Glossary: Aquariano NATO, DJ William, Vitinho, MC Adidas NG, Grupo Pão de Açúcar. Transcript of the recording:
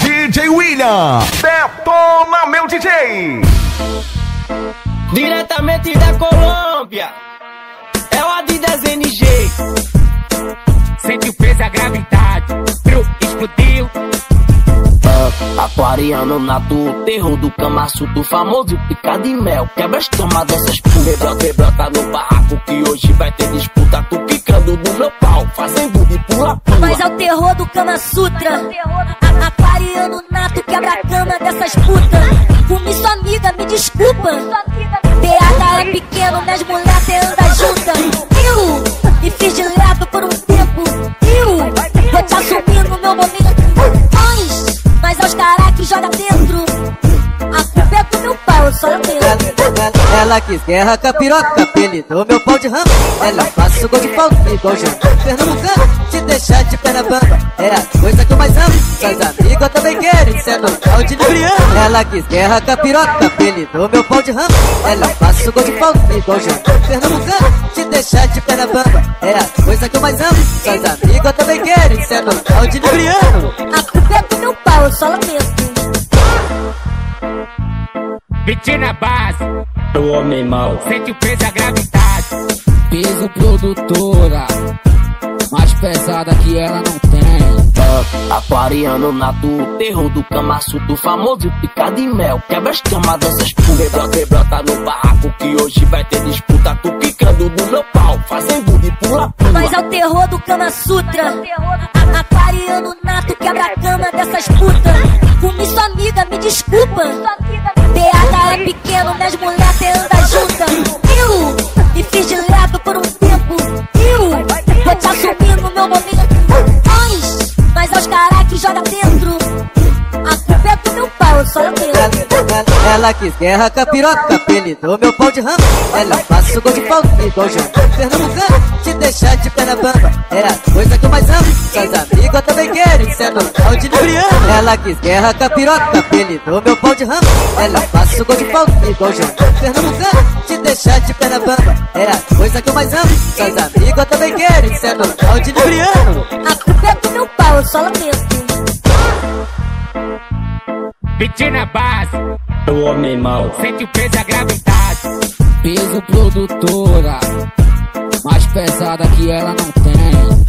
DJ William, detona meu DJ. Diretamente da Colômbia, é o Adidas NG. Sente o peso e a gravidade, tru, explodiu. Aquariano NATO, terror do camaço, do famoso pica de mel. Quebra a estoma dessas putas. Quebrota no barraco que hoje vai ter disputa. Tu picando do meu pau, fazendo de pula-pula. Mas é o terror do Kama Sutra. Aquariano NATO, quebra a cama dessas putas. Fumi sua amiga, me desculpa. PH é pequeno, minhas mulheres cê anda junta. Eu me fiz de lado por um tempo. Eu vou te assumir no meu momento. Mas é os caras que joga dentro. A culpa é do meu pau, eu só entendo. Ela quis guerra com a piroca, apelidou meu pau de rama. Ela passa o gol de pau, igual o Jantar Pernambucano. Te deixar de pé na banda é a coisa que eu mais amo. Suas amigas também querem, cê é normal de Libriano. Ela quis guerra com a piroca, apelidou meu pau de rama. Ela passa o gol de pau, igual o Jantar Pernambucano. Te deixar de pé na banda é a coisa que eu mais amo. Suas amigas também querem, cê é normal de Libriano. A culpa é do meu pau, eu só lamento. Vitinho na base do homem mau. Sente o peso e a gravidade. Peso produtora mais pesada que ela não tem. Aquariano NATO, terror do camaço, do famoso pica de mel. Quebra as camas dessas putas. Quebrota no barraco que hoje vai ter disputa. Tu picando no meu pau, fazendo de pula-pula. Mas é o terror do Kama Sutra. Aquariano NATO, quebra a cama dessas putas. Fumi sua amiga, me desculpa. PH é pequeno, minhas mulheres cê anda junta. Eu me fiz de lado por um tempo. Vou te assumir no meu momento. Mas é os caras que joga dentro. A culpa é do meu pau, eu só entendo. Ela quis guerra com a piroca, apelidou meu pau de rama. Ela passa o gol de pau, igual o Jantar Pernambucano. Te deixar de pé na bamba é a coisa que eu mais amo. Suas amigas também querem, cê é normal de Libriano. Ela quis guerra com a piroca, apelidou meu pau de rama. Ela passa o gol de pau, igual o Jantar Pernambucano. Te deixar de pé na bamba é a coisa que eu mais amo. Suas amigas também querem, cê é normal de Libriano. A culpa é do meu pau, eu só lamento. Vitinho na base do homem mau. Sente o peso e a gravidade. Peso produtora mais pesada que ela não tem.